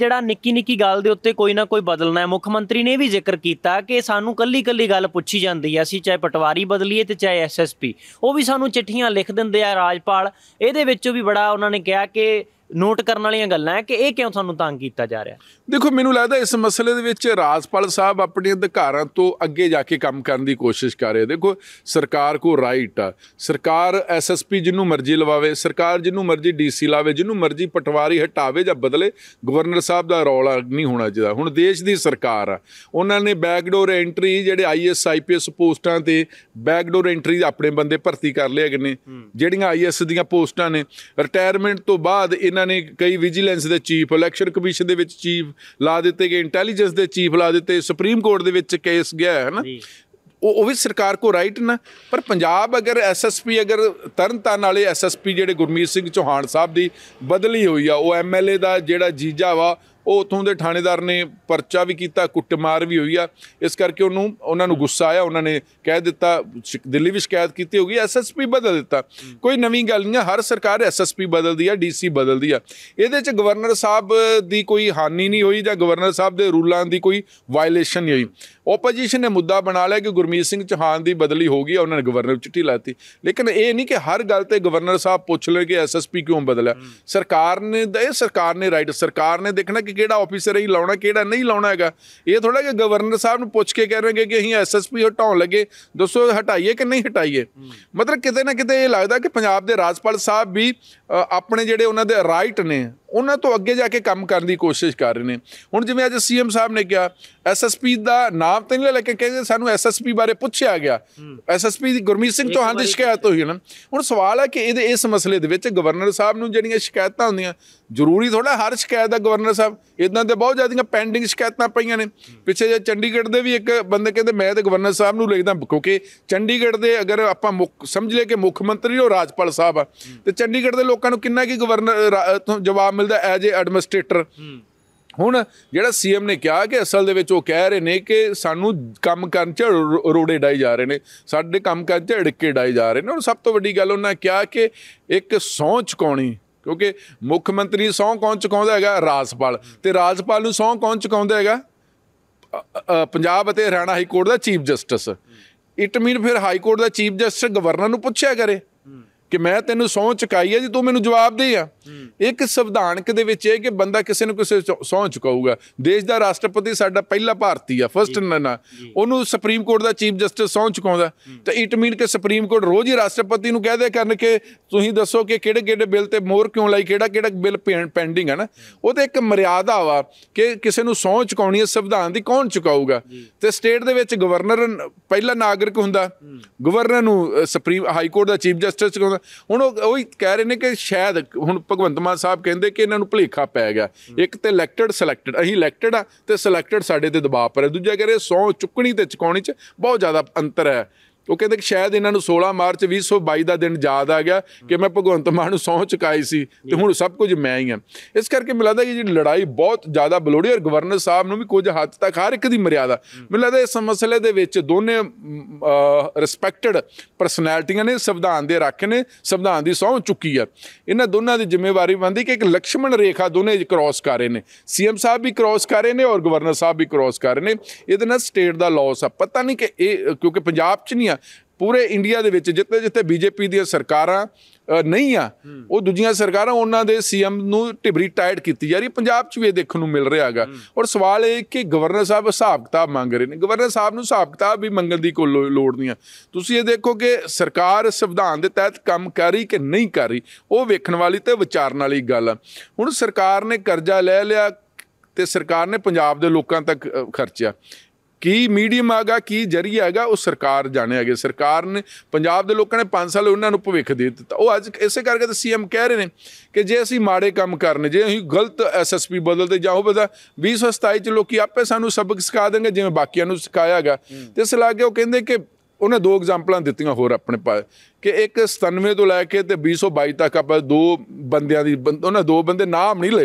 ਜਿਹੜਾ ਨਿੱਕੀ ਨਿੱਕੀ ਗੱਲ ਦੇ ਉੱਤੇ ਕੋਈ ਨਾ ਕੋਈ ਬਦਲਣਾ ਹੈ। ਮੁੱਖ ਮੰਤਰੀ ਨੇ ਵੀ ਜ਼ਿਕਰ ਕੀਤਾ ਕਿ ਸਾਨੂੰ ਕੱਲੀ ਕੱਲੀ ਗੱਲ ਪੁੱਛੀ ਜਾਂਦੀ ਹੈ, ਅਸੀਂ ਚਾਹੇ ਪਟਵਾਰੀ ਬਦਲੀਏ ਤੇ ਚਾਹੇ ਐਸਐਸਪੀ, ਉਹ ਵੀ ਸਾਨੂੰ ਚਿੱਠੀਆਂ ਲਿਖ ਦਿੰਦੇ ਆ ਰਾਜਪਾਲ। ਇਹਦੇ ਵਿੱਚੋਂ ਵੀ ਬੜਾ ਉਹਨਾਂ ਨੇ ਕਿਹਾ ਕਿ नोट करने वाली गल्लां है कि यह क्यों सानूं तंग किया जा रहा। देखो मैनूं लगदा इस मसले दे विच राजपाल साहब अपने अधिकारां तो अगे जाके काम करने की कोशिश कर रहे। देखो सरकार को राइट आ, सरकार एस एस पी जिन्हों मर्जी लवावे, सरकार जिन्हों मर्जी डी सी लावे, जिन्हों मर्जी पटवारी हटावे या बदले, गवर्नर साहब का रौला नहीं होना चाहिए। हुण देश की सरकार आ, उन्होंने बैकडोर एंट्री जेडे IS IPS पोस्टां ते बैकडोर एंट्री अपने बंदे भर्ती कर लिए गए ने, जेहड़ियां IS दीयां पोस्टां ने। रिटायरमेंट तो बाद ने कई विजिलेंस के चीफ, इलैक्शन कमीशन के चीफ ला दिते गए, इंटैलीजेंस के चीफ ला दिते, सुप्रीम कोर्ट के केस गया है ना, वो भी सरकार को राइट ना। पर पंजाब अगर SSP, अगर तरन तारण वाले SSP जेडे गुरमीत सिंह चौहान साहब की बदली हुई है, वो MLA का जेड़ा जीजा वा ਉਹ ਉਥੋਂ ਦੇ ਥਾਣੇਦਾਰ ਨੇ ਪਰਚਾ ਵੀ ਕੀਤਾ, ਕੁੱਟਮਾਰ ਵੀ ਹੋਈ ਆ, ਇਸ ਕਰਕੇ ਉਹਨੂੰ ਉਹਨਾਂ ਨੂੰ ਗੁੱਸਾ ਆਇਆ, ਉਹਨਾਂ ਨੇ ਕਹਿ ਦਿੱਤਾ, ਦਿੱਲੀ ਵੀ ਸ਼ਿਕਾਇਤ ਕੀਤੀ ਹੋਗੀ, SSP ਬਦਲ ਦਿੱਤਾ। ਕੋਈ ਨਵੀਂ ਗੱਲ ਨਹੀਂ ਆ, ਹਰ ਸਰਕਾਰ SSP ਬਦਲਦੀ ਆ, DC ਬਦਲਦੀ ਆ। ਇਹਦੇ 'ਚ ਗਵਰਨਰ ਸਾਹਿਬ ਦੀ ਕੋਈ ਹਾਨੀ ਨਹੀਂ ਹੋਈ ਜਾਂ ਗਵਰਨਰ ਸਾਹਿਬ ਦੇ ਰੂਲਾਂ ਦੀ ਕੋਈ ਵਾਇਲੇਸ਼ਨ ਨਹੀਂ ਹੋਈ। ਓਪੋਜੀਸ਼ਨ ਨੇ ਮੁੱਦਾ ਬਣਾ ਲਿਆ ਕਿ ਗੁਰਮੀਤ ਸਿੰਘ ਚੌਹਾਨ ਦੀ ਬਦਲੀ ਹੋ ਗਈ, ਉਹਨਾਂ ਨੇ ਗਵਰਨਰ ਚਿੱਠੀ ਲਾਤੀ, ਲੇਕਿਨ ਇਹ ਨਹੀਂ ਕਿ ਹਰ ਗੱਲ 'ਤੇ ਗਵਰਨਰ ਸਾਹਿਬ ਪੁੱਛ ਲੈਣ ਕਿ SSP ਕਿਉਂ ਬਦਲਿਆ। ਸਰਕਾਰ ਨੇ ਇਹ ਸਰਕਾਰ ਨੇ ਰਾਈਟ, ਸਰਕਾਰ ਨੇ ਦੇਖਣਾ ਕਿ ਕਿਹੜਾ ਆਫੀਸਰ ਹੀ ਲਾਉਣਾ ਕਿਹੜਾ नहीं लाना हैगा। ये थोड़ा कि गवर्नर साहब नूं पुछ के कह रहे कि असीं SSP हटाउण लगे, दसो हटाइए कि नहीं हटाइए। मतलब किते ना किते ये लगदा कि पंजाब दे राजपाल साहब भी अपने जिहड़े उन्हां दे राइट ने उन्हां तो अगे जाके काम करन दी कोशिश कर रहे हैं। हुण जिवें अज CM साहब ने कहा SSP दा नाम तो नहीं लै के कहंदे सानूं SSP बारे पुछया गया, SSP दी गुरमीत सिंह चौहान की शिकायत हुई है ना। हुण सवाल है कि इहदे इस मसले दे विच गवर्नर साहब नूं जिहड़ियां शिकायतां हुंदियां, जरूरी थोड़ा हर शिकायत का गवर्नर साहब, इदां तो बहुत ज़्यादा पेंडिंग शिकायतां पईयां ने। पिछे जे चंडीगढ़ के भी एक बंदे कहते मैं तो गवर्नर साहब नूं लिखदा, क्योंकि चंडीगढ़ के अगर आपां समझ लईए कि मुख मंत्री और राजपाल साहब आ, तो चंडीगढ़ के लोगों को कितना कि गवर्नर जवाब मिलता एज ए एडमिनिस्ट्रेटर। हुण जिहड़ा CM ने कहा कि असल दे विच ओह कह रहे ने कि सानू काम करन च रोड़े डाए जा रहे ने, साडे काम करन च अड़के डाए जा रहे ने। हुण सब तो वड्डी गल उन्हां कहा कि एक सौं चुकाउणी, क्योंकि मुख्य मंत्री सौं कौन चुकाउंदा हैगा? राजपाल। ते राजपाल नूं सौं कौन चुकाउंदा हैगा? पंजाब अते हरियाणा हाई कोर्ट दा चीफ जस्टिस। इट मीन फिर हाई कोर्ट दा चीफ जस्टिस गवर्नर नूं पुछया करे कि मैं तेनों सौं चुकाई है जी, तू मैनूं जवाब दे। आ एक संविधानक दे विच है कि बंदा किसी न किसी सौं चुकाऊगा। देश का राष्ट्रपति साडा पहला भारती आ, फर्स्ट ना, उन्हों सुप्रीम कोर्ट का चीफ जस्टिस सौं चुकाउंदा, तो इट मीन कि सुप्रीम कोर्ट रोज़ ही राष्ट्रपति नूं कहदे करन कि तुसीं दसो कि किहड़े किहड़े बिल ते मोहर क्यों लाई, किहड़ा किहड़ा बिल पेंडिंग है ना। वो तो एक मर्यादा वा कि किसी नूं सौं चुकाउणी है संविधान की, कौन चुकाऊगा? तो स्टेट दे विच गवर्नर पहला नागरिक हुंदा, गवर्नर नूं सुप्रीम हाई कोर्ट का चीफ जस्टिस चुकाउंदा। हुण ओह कह रहे ने कि शायद हुण भगवंत मान साहब कहिंदे कि इन्हां नूं भुलेखा पै गया, एक तो इलैक्टेड सिलैक्टेड, असीं इलैक्टेड आ तो सिलैक्टेड साडे ते दबाव पै रहा, दूजा कह रहे सौं चुक्कणी ते चुकाउणी च बहुत ज़्यादा अंतर है। वो कहते कि शायद इन्हां नूं 16 मार्च 2022 का दिन याद आ गया कि मैं भगवंत मान नूं सौं चुकाई सी ते हुण सब कुछ मैं ही हाँ। इस करके मैं लगता कि जी लड़ाई बहुत ज़्यादा बलोड़ी, और गवर्नर साहब नूं भी कुछ हद तक हर एक की मर्यादा, मैं लगता इस मसले दे विच दोने रिस्पैक्टड परसनैलिटियां ने, संविधान दे रख ने, संविधान की सौं चुकी है, इन्हां दोनों की जिम्मेवारी बनती कि एक लक्ष्मण रेखा दोने क्रॉस कर रहे हैं। CM साहब भी क्रॉस कर रहे हैं और गवर्नर साहब भी क्रॉस कर रहे हैं। ये स्टेट का लॉस आ, पता नहीं कि क्योंकि पंजाब च नहीं आ, पूरे इंडिया के जिते जिते BJP दी सरकारां नहीं आ, वो दूजियां सरकारां उन्हां दे CM नूं टिबरी टाइट कीती जा रही। पंजाब च भी देखण नूं मिल रहा है। और सवाल है कि गवर्नर साहब हिसाब किताब मंग रहे हैं, गवर्नर साहब नूं हिसाब किताब भी मंगण दी कोई लोड़ नहीं है। तुसीं ये देखो कि सरकार संविधान के तहत काम कर रही कि नहीं कर रही, वो वेखण वाली ते विचारन वाली गल आ। हुण सरकार ने कर्जा लै लिया ते सरकार ने पंजाब दे लोकां तक खर्चिया, की मीडियम आगा की जरिया हैगा उस सरकार जाने आगे। सरकार ने पंजाब के लोगों ने 5 साल उन्होंने भविख दे दिता। वो अज इस करके तो CM कह रहे हैं कि जे असी माड़े काम करने, जे अं गलत SSP बदलते जाओ बता 2027 लोग आपे सानू सबक सिखा देंगे जिवें बाकियां नू सिखाया हैगा। तो इस लागे वो कहिंदे कि उन्हें 2 एग्जाम्पल दित्तियां होर अपने पास कि एक 97 तो लैके तो 2022 तक आप 2 बंदियां दी, उन्हें 2 बंदे नाम नहीं ले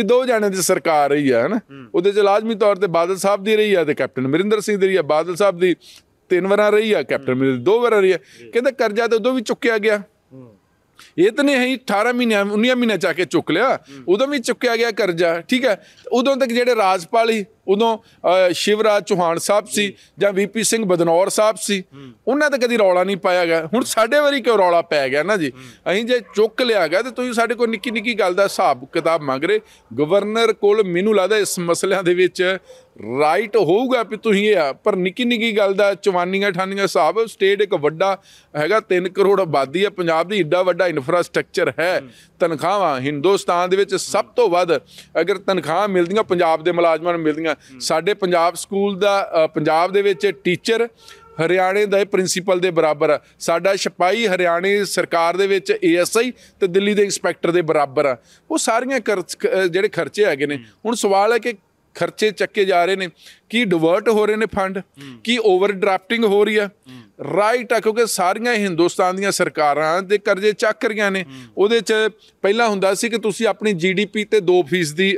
भी 2 जने की सरकार रही है ना। उहदे च लाजमी तौर पर बादल साहब की रही है तो कैप्टन अमरिंदर सिंह रही है, बादल साहब की 3 वार रही है, कैप्टन अमरिंदर 2 वार रही है। कहते कर्जा तो उदों भी चुक्या गया, इतने ही 18 महीने 19 महीने जाके चुक लिया। उदों भी चुकया गया करजा, ठीक है। उदों तक जिहड़े राजपाल ही उदों शिवराज चौहान साहब सी जां वीपी सिंह बदनौर साहब सी, उन्हां ते कदी रौला नहीं पाया गया। हुण साडे वारी क्यों रौला पै गया ना जी। असीं जे चुक लिया गया ते तुसीं साडे कोल निक्की निक्की गल दा हिसाब किताब मंग रहे। गवर्नर कोल मैनूं लगदा इस मसलिਆਂ ਦੇ ਵਿੱਚ राइट होगा भी तुसीं इह पर निक्की निक्की गल दा 54-98 हिसाब। स्टेट एक वड्डा हैगा, 3 करोड़ आबादी है पंजाब दी, एड्डा वड्डा इन्फ्रास्ट्रक्चर है। तनखाहां हिंदुस्तान दे विच सब तो वध अगर तनखाहां मिलदियां पंजाब दे मुलाजमां नूं मिलदियां। साडे पंजाब स्कूल दा पंजाब दे विच टीचर हरियाणे दे प्रिंसीपल दे बराबर आ। साडा सिपाही हरियाणे सरकार दे विच ASI ते दिल्ली दे इंस्पैक्टर दे बराबर आ। वो सारियां जिहड़े खर्चे हैगे ने। हुण सवाल है कि खर्चे चक्के जा रहे ने कि डिवर्ट हो रहे ने फंड, कि ओवर ड्राफ्टिंग हो रही है, राइट आ। क्योंकि सारियां हिंदुस्तान दीयां सरकारां दे कर्जे चक रहीआं ने। उहदे च पहला हुंदा सी कि तुसीं अपनी GDP ते 2%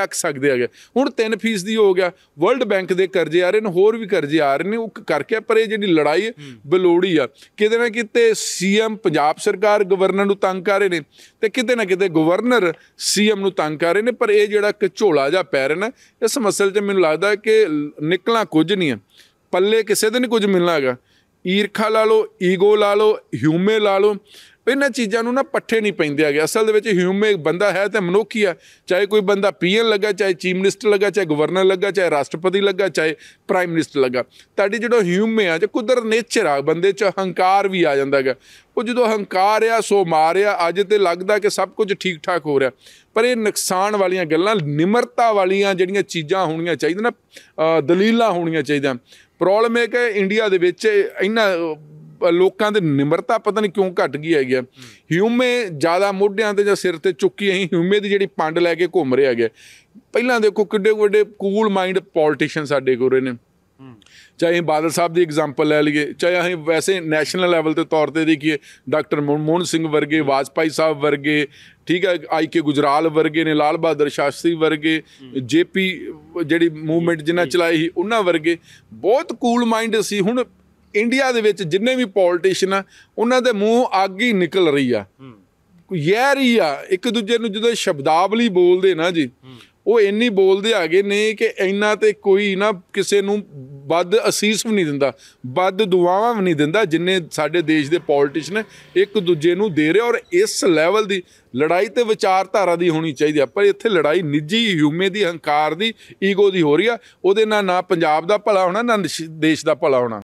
चक सकदे हैगे, हुण 3% हो गया। वर्ल्ड बैंक दे कर्जे आ रहे ने, होर भी कर्जे आ रहे ने। ओह करके पर ये जिहड़ी लड़ाई बलोड़ी आ, किते ना किते CM पंजाब सरकार गवर्नर नूं तंग कर रहे ने ते किते ना किते गवर्नर CM नूं तंग कर रहे ने। पर यह जिहड़ा झोला जा पै रहा ना, इस मसले 'च मैनूं लगदा कि निकलना कुछ नहीं है, पल्ले किसी दिन नहीं कुछ मिलना है। ईरखा ला लो, ईगो ला लो, ह्यूमे ला लो, इन्होंने चीज़ों ना पट्ठे नहीं पैंदे है। असल ह्यूमे बंदा है तो मनुखी है, चाहे कोई बंदा PM लगा, चाहे चीफ मिनिस्टर लगा, चाहे गवर्नर लगा, चाहे राष्ट्रपति लगा, चाहे प्राइम मिनिस्टर लगा। ताड़ी जो ह्यूमे आ, जो कुदरत नेचर आ, बंदे च हंकार भी आ जाता है। वो जो हंकार आ सो मार आ। अज तो लगता कि सब कुछ ठीक ठाक हो रहा, पर ये नुकसान वाली गल्लां, निमरता वाली जिहड़ियां चीज़ां होणियां चाहिदियां ना, दलीलां होणियां चाहिदियां। प्रॉब्लम है कि इंडिया दे विच इन्ना लोगों की निम्रता पता नहीं क्यों घट गई हैगी। ह्यूमे ज़्यादा मोढियां ते जां सिर ते चुकी असीं ह्यूमे की जिहड़ी पंड लैके घूम रहे हैगे। पहलां देखो किड्डे वड्डे कूल माइंड पॉलिटिशियन साडे कोल रहे ने। चाहे बादल साहब की एग्जाम्पल लै लीए, चाहे अं वैसे नैशनल लैवल के तौर पर देखिए डॉक्टर मनमोहन सिंह वर्गे, वाजपेयी साहब वर्गे, ठीक है, IK गुजराल वर्गे ने, लाल बहादुर शास्त्री वर्गे, JP जी मूवमेंट जिन्हें चलाई ही उन्होंने वर्गे बहुत कूल माइंड सी। हुण इंडिया के जिन्ने भी पॉलिटिशियन आ, उन्होंने मूँह अग ही निकल रही है, जहर ही आ। एक दूजे को जो शब्दावली बोलते ना जी, वो इन्नी बोलते आगे ने कि इन्ना तो कोई ना किसी नूं ਵੱਧ ਅਸੀਸ भी नहीं दिता, ਵੱਧ ਦੁਆਵਾਂ भी नहीं दिता जिन्ने साडे देश के पॉलिटिशन एक दूजे को दे रहे। और इस लैवल की लड़ाई तो विचारधारा की होनी चाहिए, पर इत्थे लड़ाई निजी ह्यूमे की, हंकार की, ईगो की हो रही है। उहदे नाल ना पंजाब का भला होना, ना देश का भला होना।